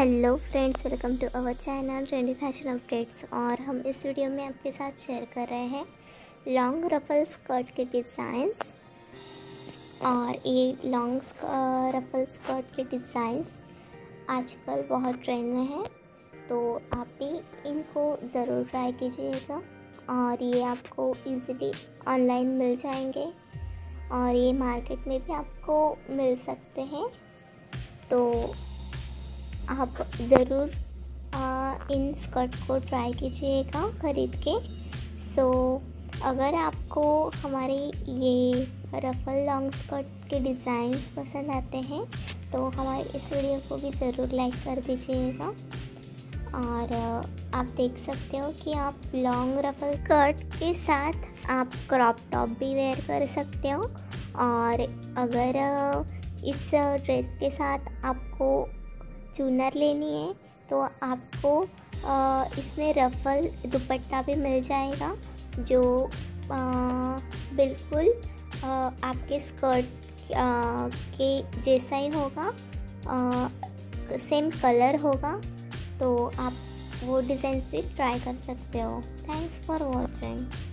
Hello friends, welcome to our channel trendy fashion updates. और हम इस वीडियो में आपके साथ शेयर कर रहे हैं लॉन्ग रफल स्कर्ट के डिज़ाइंस। और ये लॉन्ग रफल स्कर्ट के डिज़ाइंस आजकल बहुत ट्रेंड में हैं, तो आप भी इनको ज़रूर ट्राई कीजिएगा। और ये आपको इजीली ऑनलाइन मिल जाएंगे और ये मार्केट में भी आपको मिल सकते हैं, तो आप ज़रूर इन स्कर्ट को ट्राई कीजिएगा ख़रीद के। सो अगर आपको हमारे ये रफल लॉन्ग स्कर्ट के डिज़ाइंस पसंद आते हैं तो हमारे इस वीडियो को भी ज़रूर लाइक कर दीजिएगा। और आप देख सकते हो कि आप लॉन्ग रफल स्कर्ट के साथ आप क्रॉप टॉप भी वेयर कर सकते हो। और अगर इस ड्रेस के साथ आपको चूनर लेनी है तो आपको इसमें रफल दुपट्टा भी मिल जाएगा, जो बिल्कुल आपके स्कर्ट के जैसा ही होगा, सेम कलर होगा। तो आप वो डिज़ाइंस भी ट्राई कर सकते हो। Thanks for watching.